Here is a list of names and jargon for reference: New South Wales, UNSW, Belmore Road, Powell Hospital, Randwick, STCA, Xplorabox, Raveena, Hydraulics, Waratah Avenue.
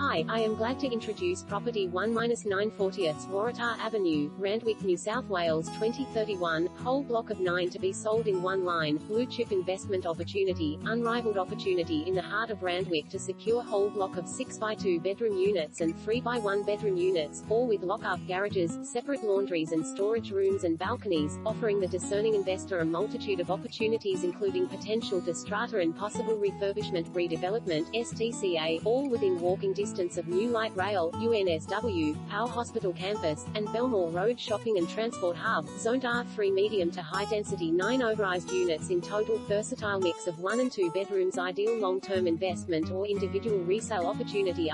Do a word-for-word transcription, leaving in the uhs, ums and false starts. Hi, I am glad to introduce property one nine forty Waratah Avenue, Randwick, New South Wales twenty thirty-one, whole block of nine to be sold in one line, blue chip investment opportunity, unrivaled opportunity in the heart of Randwick to secure whole block of six by two bedroom units and three by one bedroom units, all with lock-up garages, separate laundries and storage rooms and balconies, offering the discerning investor a multitude of opportunities including potential to strata and possible refurbishment, redevelopment, S T C A, all within walking distance of New Light Rail, U N S W, Powell Hospital campus, and Belmore Road shopping and transport hub, zoned R three medium to high density nine overised units in total, versatile mix of one and two bedrooms, ideal long-term investment or individual resale opportunity.